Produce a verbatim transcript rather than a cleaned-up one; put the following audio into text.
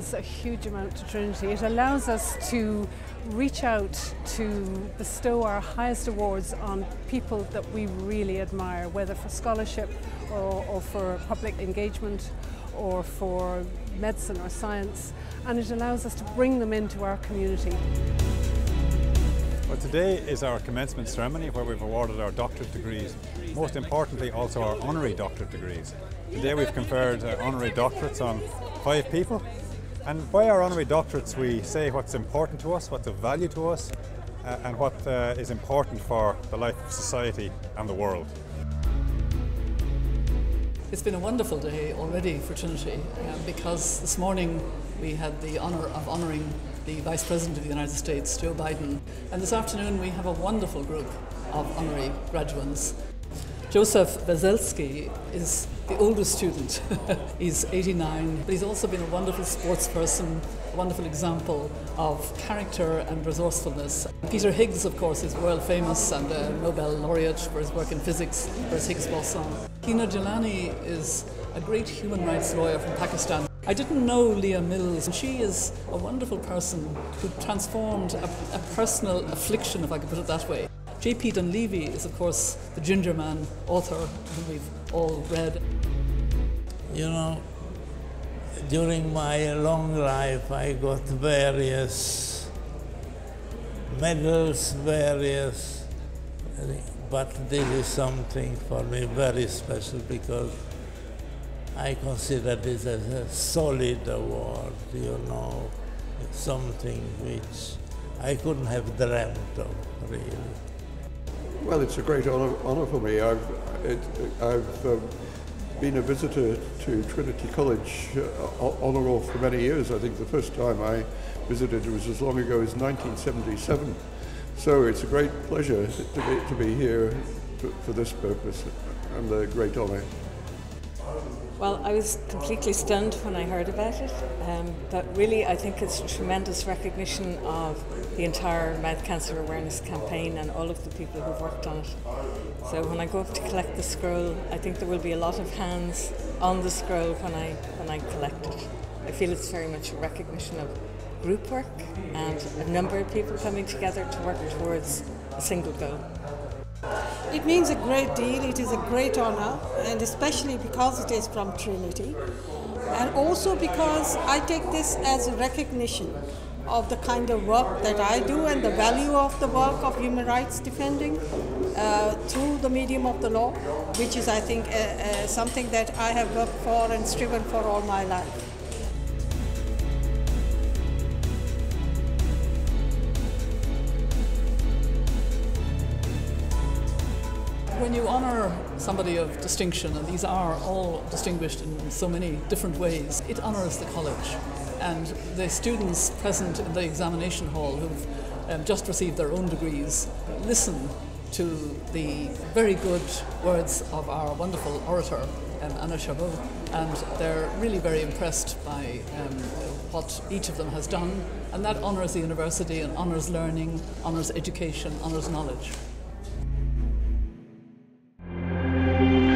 means a huge amount to Trinity. It allows us to reach out to bestow our highest awards on people that we really admire, whether for scholarship or, or for public engagement or for medicine or science, and it allows us to bring them into our community. Well, today is our commencement ceremony where we've awarded our doctorate degrees, most importantly also our honorary doctorate degrees. Today we've conferred uh, honorary doctorates on five people, and by our honorary doctorates we say what's important to us, what's of value to us, uh, and what uh, is important for the life of society and the world. It's been a wonderful day already for Trinity uh, because this morning we had the honour of honouring the Vice President of the United States, Joe Biden, and this afternoon we have a wonderful group of honorary graduates. Joseph Veselsky is the oldest student. He's eighty-nine, but he's also been a wonderful sports person, a wonderful example of character and resourcefulness. Peter Higgs, of course, is world famous and a Nobel laureate for his work in physics, for his Higgs boson. Hina Jilani is a great human rights lawyer from Pakistan. I didn't know Lia Mills, and she is a wonderful person who transformed a, a personal affliction, if I could put it that way. J P Donleavy is, of course, the Gingerman author whom we've all read. You know, during my long life, I got various medals, various, but this is something for me very special because I consider this as a solid award, you know, something which I couldn't have dreamt of, really. Well, it's a great honor, honor for me. I've, it, I've um, been a visitor to Trinity College uh, on or off for many years. I think the first time I visited was as long ago as nineteen seventy-seven. So it's a great pleasure to be, to be here for, for this purpose, and a great honor. Well, I was completely stunned when I heard about it, um, but really I think it's a tremendous recognition of the entire Mouth Cancer Awareness Campaign and all of the people who've worked on it. So when I go up to collect the scroll, I think there will be a lot of hands on the scroll when I, when I collect it. I feel it's very much a recognition of group work and a number of people coming together to work towards a single goal. It means a great deal, it is a great honor, and especially because it is from Trinity, and also because I take this as a recognition of the kind of work that I do and the value of the work of human rights defending uh, through the medium of the law, which is, I think, uh, uh, something that I have worked for and striven for all my life. When you honour somebody of distinction, and these are all distinguished in so many different ways, it honours the college. And the students present in the examination hall who've um, just received their own degrees listen to the very good words of our wonderful orator, um, Anna Chabot, and they're really very impressed by um, what each of them has done. And that honours the university and honours learning, honours education, honours knowledge. Thank you.